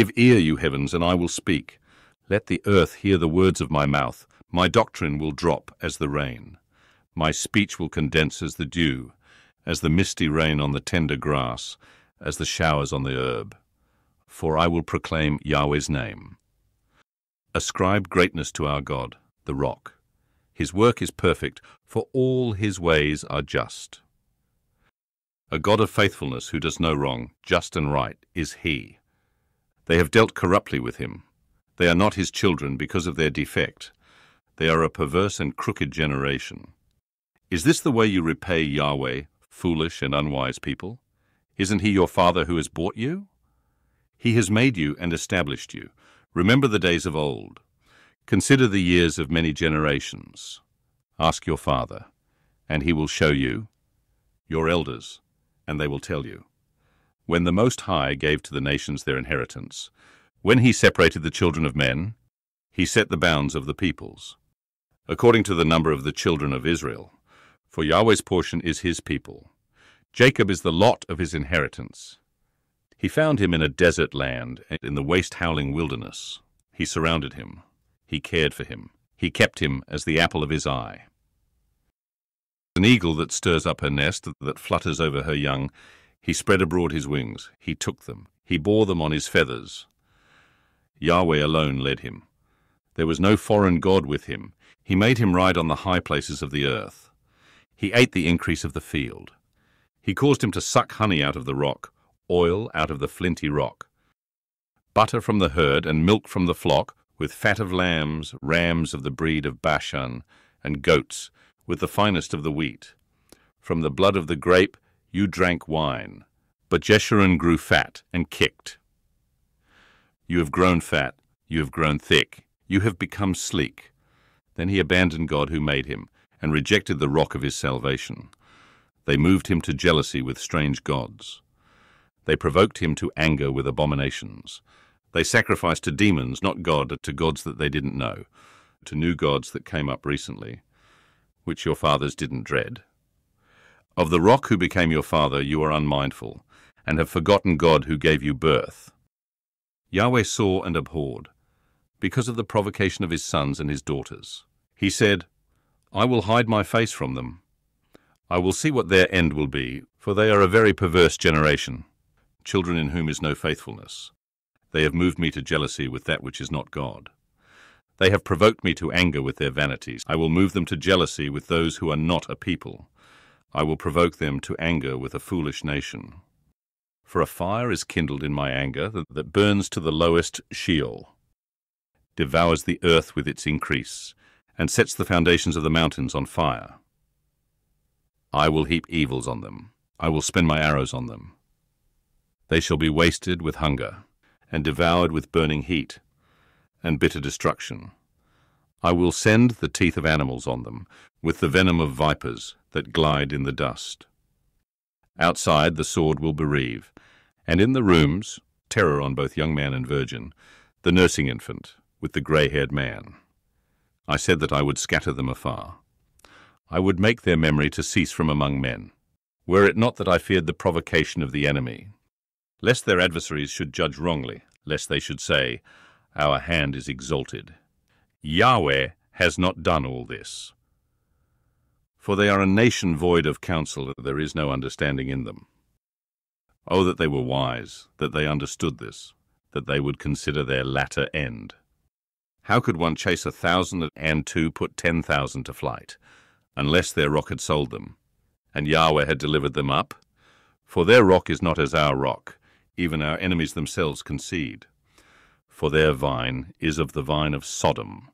Give ear, you heavens, and I will speak. Let the earth hear the words of my mouth. My doctrine will drop as the rain. My speech will condense as the dew, as the misty rain on the tender grass, as the showers on the herb. For I will proclaim Yahweh's name. Ascribe greatness to our God, the Rock. His work is perfect, for all his ways are just. A God of faithfulness who does no wrong, just and right, is he. They have dealt corruptly with him. They are not his children because of their defect. They are a perverse and crooked generation. Is this the way you repay Yahweh, foolish and unwise people? Isn't he your father who has bought you? He has made you and established you. Remember the days of old. Consider the years of many generations. Ask your father, and he will show you, your elders, and they will tell you. When the Most High gave to the nations their inheritance, when he separated the children of men, he set the bounds of the peoples, according to the number of the children of Israel. For Yahweh's portion is his people. Jacob is the lot of his inheritance. He found him in a desert land, and in the waste-howling wilderness. He surrounded him. He cared for him. He kept him as the apple of his eye. An eagle that stirs up her nest, that flutters over her young, he spread abroad his wings. He took them. He bore them on his feathers. Yahweh alone led him. There was no foreign god with him. He made him ride on the high places of the earth. He ate the increase of the field. He caused him to suck honey out of the rock, oil out of the flinty rock, butter from the herd and milk from the flock, with fat of lambs, rams of the breed of Bashan, and goats, with the finest of the wheat. From the blood of the grape you drank wine, but Jeshurun grew fat and kicked. You have grown fat, you have grown thick, you have become sleek. Then he abandoned God who made him, and rejected the rock of his salvation. They moved him to jealousy with strange gods. They provoked him to anger with abominations. They sacrificed to demons, not God, to gods that they didn't know, to new gods that came up recently, which your fathers didn't dread. Of the rock who became your father you are unmindful, and have forgotten God who gave you birth. Yahweh saw and abhorred, because of the provocation of his sons and his daughters. He said, I will hide my face from them. I will see what their end will be, for they are a very perverse generation, children in whom is no faithfulness. They have moved me to jealousy with that which is not God. They have provoked me to anger with their vanities. I will move them to jealousy with those who are not a people. I will provoke them to anger with a foolish nation. For a fire is kindled in my anger that burns to the lowest Sheol, devours the earth with its increase, and sets the foundations of the mountains on fire. I will heap evils on them. I will spend my arrows on them. They shall be wasted with hunger, and devoured with burning heat, and bitter destruction. I will send the teeth of animals on them, with the venom of vipers that glide in the dust. Outside the sword will bereave, and in the rooms, terror on both young man and virgin, the nursing infant with the grey-haired man. I said that I would scatter them afar. I would make their memory to cease from among men, were it not that I feared the provocation of the enemy, lest their adversaries should judge wrongly, lest they should say, Our hand is exalted. Yahweh has not done all this. For they are a nation void of counsel, there is no understanding in them. Oh, that they were wise, that they understood this, that they would consider their latter end. How could one chase 1,000 and two put 10,000 to flight, unless their rock had sold them, and Yahweh had delivered them up? For their rock is not as our rock, even our enemies themselves concede. For their vine is of the vine of Sodom,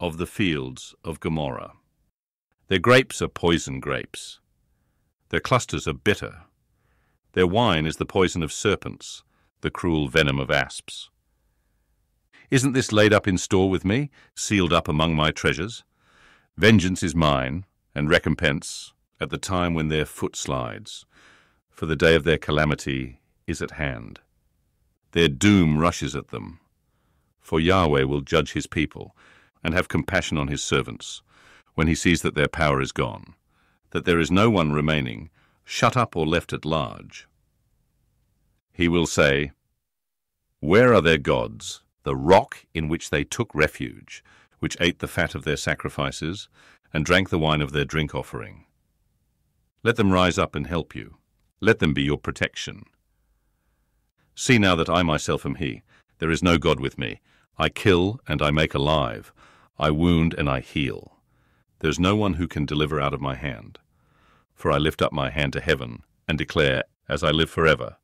of the fields of Gomorrah. Their grapes are poison grapes. Their clusters are bitter. Their wine is the poison of serpents, the cruel venom of asps. Isn't this laid up in store with me, sealed up among my treasures? Vengeance is mine, and recompense, at the time when their foot slides, for the day of their calamity is at hand. Their doom rushes at them, for Yahweh will judge his people, and have compassion on his servants, when he sees that their power is gone, that there is no one remaining, shut up or left at large. He will say, Where are their gods, the rock in which they took refuge, which ate the fat of their sacrifices and drank the wine of their drink offering? Let them rise up and help you. Let them be your protection. See now that I myself am he. There is no God with me. I kill and I make alive. I wound and I heal. There is no one who can deliver out of my hand. For I lift up my hand to heaven and declare, as I live forever,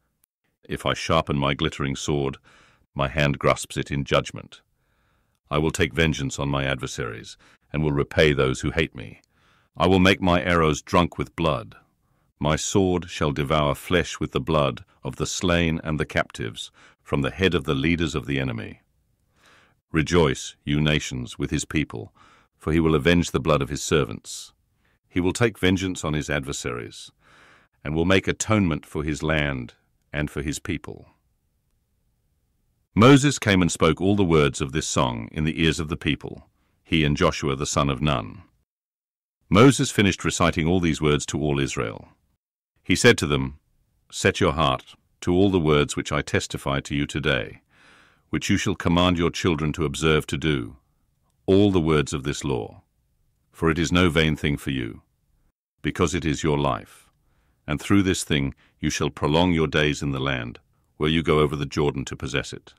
if I sharpen my glittering sword, my hand grasps it in judgment. I will take vengeance on my adversaries and will repay those who hate me. I will make my arrows drunk with blood. My sword shall devour flesh with the blood of the slain and the captives, from the head of the leaders of the enemy. Rejoice, you nations, with his people, for he will avenge the blood of his servants. He will take vengeance on his adversaries, and will make atonement for his land and for his people. Moses came and spoke all the words of this song in the ears of the people, he and Joshua the son of Nun. Moses finished reciting all these words to all Israel. He said to them, "Set your heart to all the words which I testify to you today, which you shall command your children to observe to do, all the words of this law. For it is no vain thing for you, because it is your life. And through this thing you shall prolong your days in the land, where you go over the Jordan to possess it."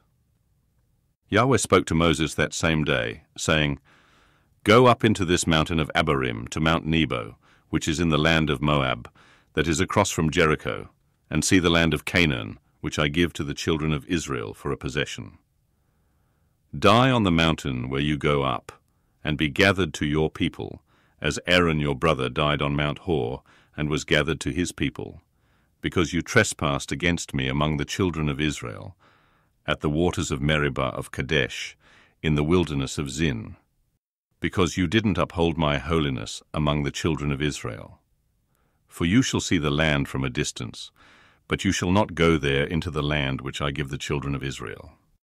Yahweh spoke to Moses that same day, saying, "Go up into this mountain of Abarim to Mount Nebo, which is in the land of Moab, that is across from Jericho, and see the land of Canaan, which I give to the children of Israel for a possession. Die on the mountain where you go up, and be gathered to your people, as Aaron your brother died on Mount Hor and was gathered to his people, because you trespassed against me among the children of Israel, at the waters of Meribah of Kadesh, in the wilderness of Zin, because you didn't uphold my holiness among the children of Israel. For you shall see the land from a distance, but you shall not go there into the land which I give the children of Israel."